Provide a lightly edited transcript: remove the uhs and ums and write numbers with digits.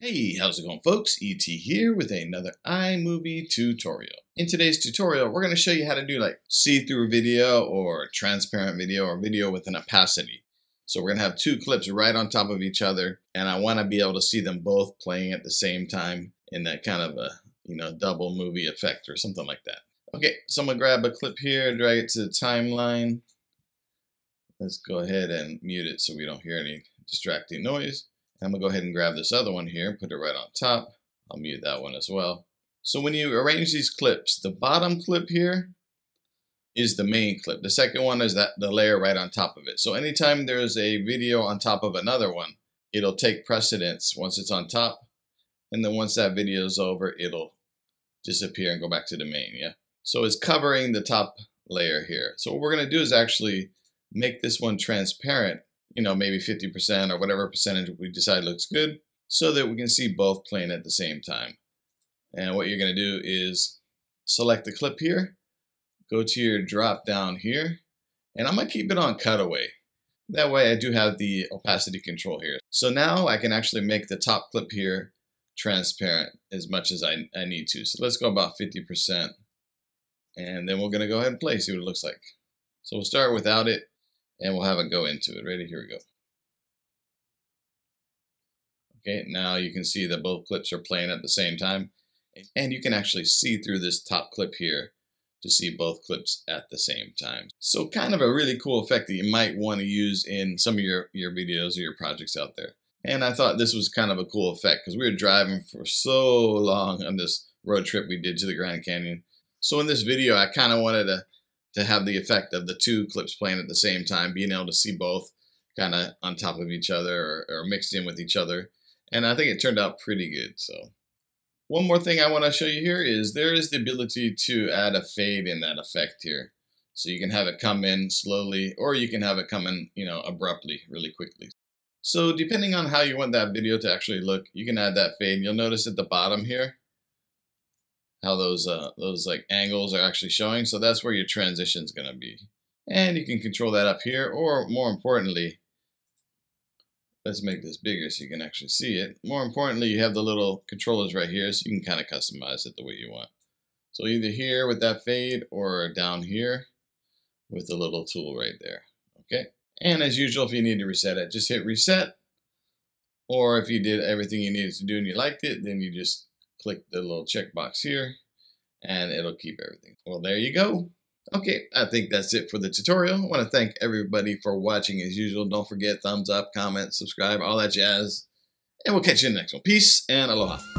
Hey, how's it going, folks? ET here with another iMovie tutorial. In today's tutorial, we're going to show you how to do like see-through video or transparent video or video with an opacity. So we're going to have two clips right on top of each other, and I want to be able to see them both playing at the same time in that kind of a, double movie effect or something like that. Okay, so I'm going to grab a clip here, drag it to the timeline. Let's go ahead and mute it so we don't hear any distracting noise. I'm going to go ahead and grab this other one here, put it right on top. I'll mute that one as well. So when you arrange these clips, the bottom clip here is the main clip. The second one is the layer right on top of it. So anytime there's a video on top of another one, it'll take precedence once it's on top. And then once that video is over, it'll disappear and go back to the main, yeah? So it's covering the top layer here. So what we're going to do is actually make this one transparent, maybe 50% or whatever percentage we decide looks good, so that we can see both playing at the same time. And what you're going to do is select the clip here, go to your drop down here, and I'm going to keep it on cutaway. That way I do have the opacity control here. So now I can actually make the top clip here transparent as much as I need to. So let's go about 50%, and then we're going to go ahead and play, see what it looks like. So we'll start without it, and we'll have it go into it. Ready? Here we go. Okay, now you can see that both clips are playing at the same time. And you can actually see through this top clip here to see both clips at the same time. So kind of a really cool effect that you might want to use in some of your videos or your projects out there. And I thought this was kind of a cool effect because we were driving for so long on this road trip we did to the Grand Canyon. So in this video, I kind of wanted to have the effect of the two clips playing at the same time, being able to see both kind of on top of each other or mixed in with each other. And I think it turned out pretty good. So one more thing I want to show you here is there is the ability to add a fade in that effect here. So you can have it come in slowly, or you can have it come in, abruptly, really quickly. So depending on how you want that video to actually look, you can add that fade. You'll notice at the bottom here, how those like angles are actually showing. So that's where your transition is going to be. And you can control that up here, or more importantly, let's make this bigger so you can actually see it. More importantly, you have the little controllers right here, so you can kind of customize it the way you want. So either here with that fade or down here with the little tool right there. Okay. And as usual, if you need to reset it, just hit reset. Or if you did everything you needed to do and you liked it, then you just click the little checkbox here and it'll keep everything. Well, there you go. Okay, I think that's it for the tutorial. I want to thank everybody for watching as usual. Don't forget, thumbs up, comment, subscribe, all that jazz. And we'll catch you in the next one. Peace and aloha.